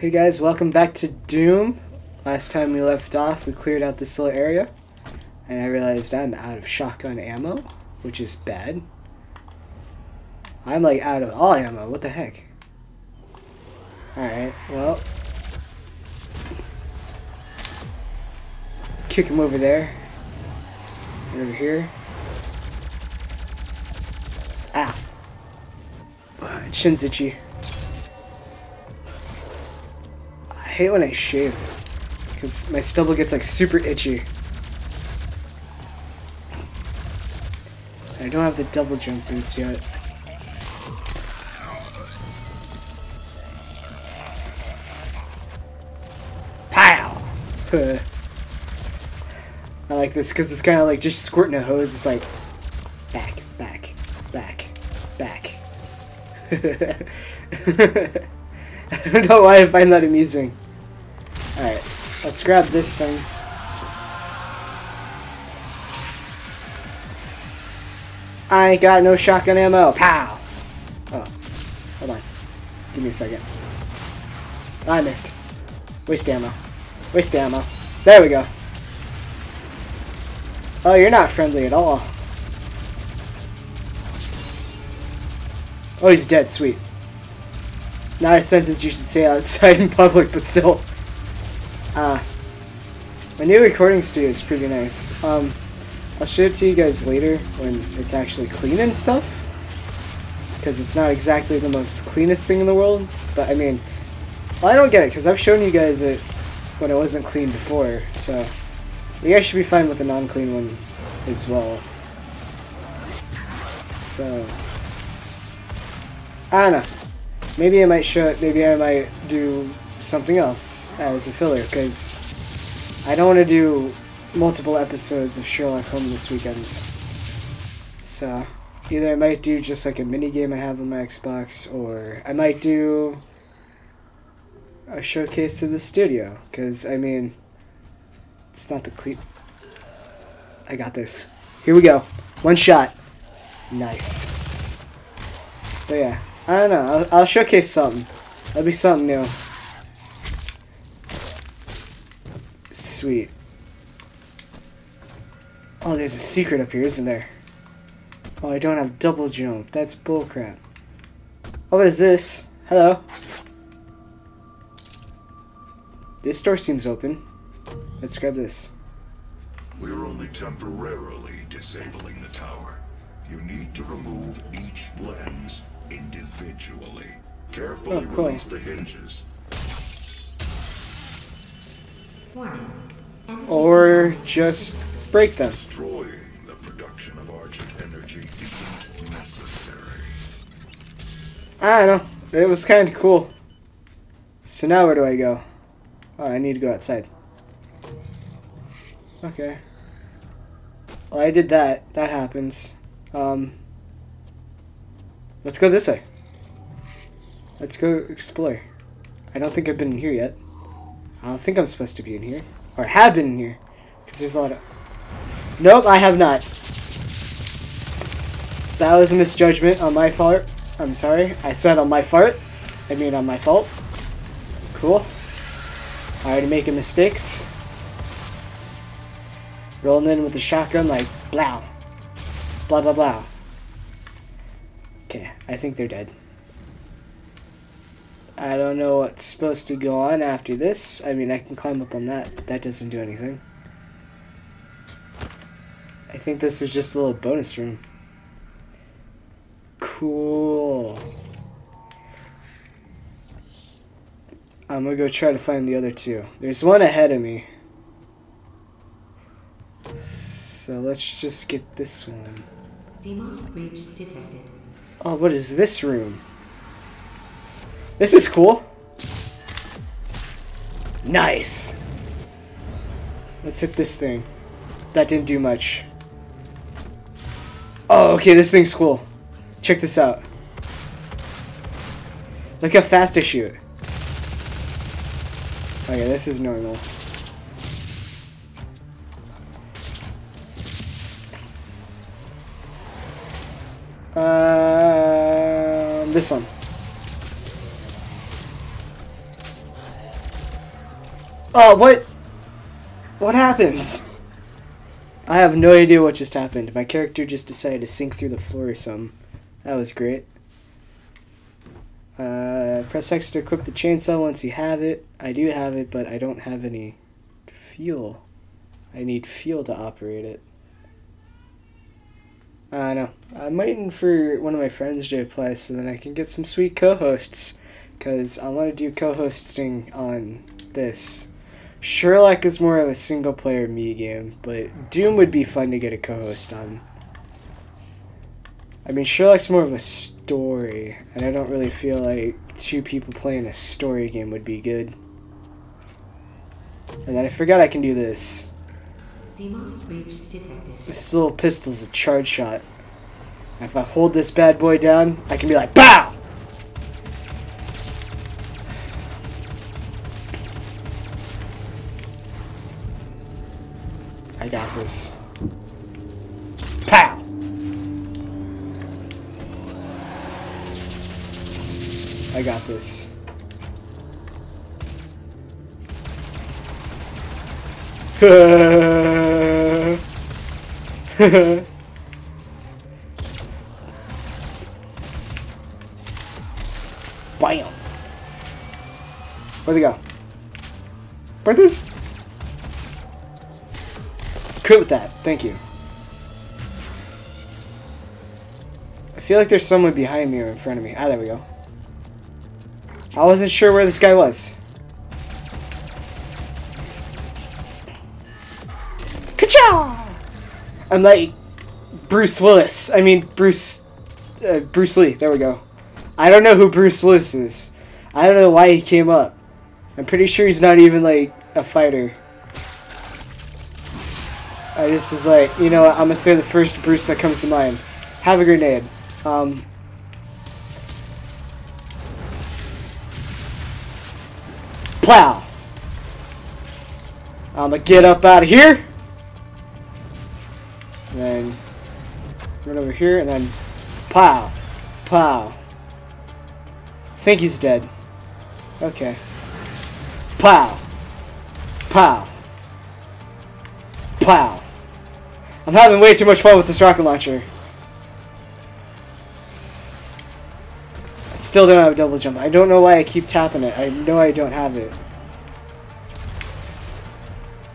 Hey guys, welcome back to Doom. Last time we left off, we cleared out this little area, and I realized I'm out of shotgun ammo, which is bad. I'm like out of all ammo, what the heck? Alright, well, kick him over there, and over here. Ah, shin's itchy. I hate when I shave, because my stubble gets like super itchy. I don't have the double jump boots yet. Pow! I like this because it's kind of like just squirting a hose. It's like back, back, back, back. I don't know why I find that amusing. Alright, let's grab this thing. I ain't got no shotgun ammo. Pow! Oh, hold on. Give me a second. I missed. Waste ammo. Waste ammo. There we go. Oh, you're not friendly at all. Oh, he's dead. Sweet. Not a sentence you should say outside in public, but still. My new recording studio is pretty nice. I'll show it to you guys later when it's actually clean and stuff, because it's not exactly the most cleanest thing in the world, but I mean, well, I don't get it, because I've shown you guys it when it wasn't clean before, so you guys should be fine with the non-clean one as well. So, I don't know. Maybe I might show it, maybe I might do something else as a filler, because I don't want to do multiple episodes of Sherlock Holmes this weekend. So, either I might do just like a mini game I have on my Xbox, or I might do a showcase to the studio, because I mean, it's not the clean. I got this. Here we go. One shot. Nice. But yeah, I don't know. I'll showcase something. That'll be something new. Sweet. Oh, there's a secret up here, isn't there? Oh, I don't have double jump. That's bullcrap. Oh, what is this? Hello. This door seems open. Let's grab this. We're only temporarily disabling the tower. You need to remove each lens individually. Carefully release the hinges. Or just break them. Destroying the production of Argent energy isn't necessary. I don't know. It was kind of cool. So now where do I go? Oh, I need to go outside. Okay. Well, I did that. That happens. Let's go this way. Let's go explore. I don't think I've been in here yet. I don't think I'm supposed to be in here. Or have been in here. Because there's a lot of... Nope, I have not. That was a misjudgment on my fault. I'm sorry. I said on my fault. I mean on my fault. Cool. Already making mistakes. Rolling in with the shotgun like blah. Blah, blah, blah. Okay, I think they're dead. I don't know what's supposed to go on after this. I mean, I can climb up on that. That doesn't do anything. I think this was just a little bonus room. Cool. I'm gonna go try to find the other two. There's one ahead of me. So let's just get this one. Demo breach detected. Oh, what is this room? This is cool. Nice. Let's hit this thing. That didn't do much. Oh, okay, this thing's cool. Check this out. Look how fast I shoot. Okay, this is normal. This one. What happens? I have no idea what just happened. My character just decided to sink through the floor or something. That was great. Press X to equip the chainsaw once you have it. I do have it, but I don't have any fuel. I need fuel to operate it. No. I'm waiting for one of my friends to apply so that I can get some sweet co-hosts. Because I want to do co-hosting on this. Sherlock is more of a single-player me game, but Doom would be fun to get a co-host on. I mean, Sherlock's more of a story, and I don't really feel like two people playing a story game would be good. And then I forgot I can do this. Demon breach detected. This little pistol's a charge shot. If I hold this bad boy down, I can be like, BOW! I got this. POW! I got this. Bam! Where'd they go? Where'd this? Good with that, thank you. I feel like there's someone behind me or in front of me. Ah, there we go. I wasn't sure where this guy was. Ka-cha! I'm like Bruce Willis. I mean, Bruce Lee. There we go. I don't know who Bruce Willis is. I don't know why he came up. I'm pretty sure he's not even like a fighter. I just was like, you know what, I'm gonna say the first Bruce that comes to mind. Have a grenade. Plow! I'm gonna get up out of here. And then run over here and then pow, pow. I think he's dead. Okay. Pow, pow, pow. I'm having way too much fun with this rocket launcher. I still don't have a double jump. I don't know why I keep tapping it. I know I don't have it.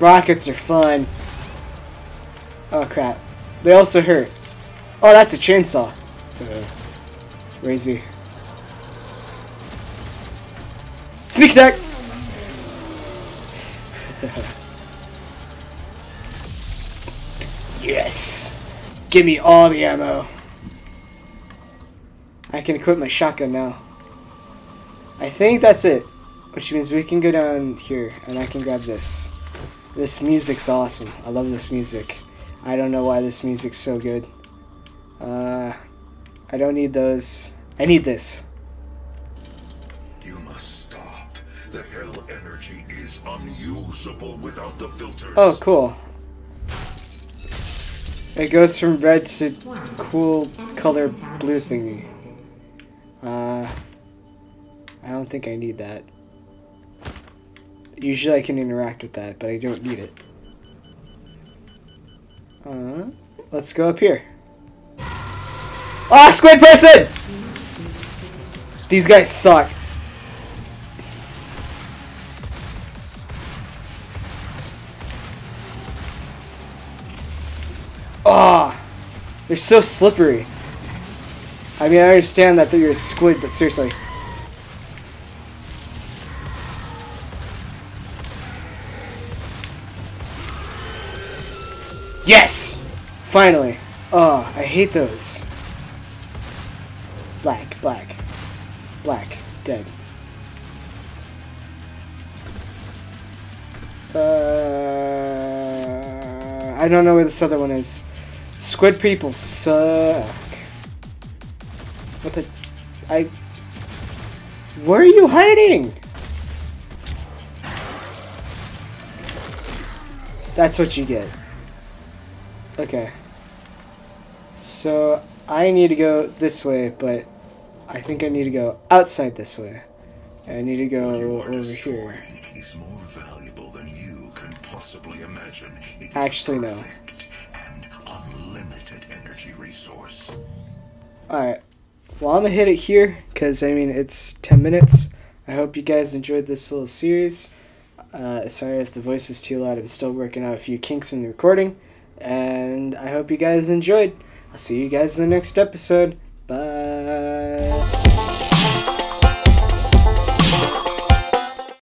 Rockets are fun. Oh crap. They also hurt. Oh, that's a chainsaw. Where is he? Sneak attack! Yes! Give me all the ammo. I can equip my shotgun now. I think that's it. Which means we can go down here and I can grab this. This music's awesome. I love this music. I don't know why this music's so good. I don't need those. I need this. You must stop. The hell energy is unusable without the filters. Oh, cool. It goes from red to cool color blue thingy. I don't think I need that. Usually I can interact with that, but I don't need it. Let's go up here. Ah, squid person! These guys suck. Ah, they're so slippery. I mean, I understand that you're a squid, but seriously. Yes! Finally. Oh, I hate those. Black, black, black, dead. I don't know where this other one is. Squid people suck. What the... Where are you hiding? That's what you get. Okay, so I need to go this way, but I think I need to go outside this way. I need to go over here. Is more valuable than you can possibly imagine. Actually, no. And unlimited energy resource. Alright. Well, I'm going to hit it here because, I mean, it's 10 minutes. I hope you guys enjoyed this little series. Sorry if the voice is too loud. I'm still working out a few kinks in the recording. And I hope you guys enjoyed. I'll see you guys in the next episode.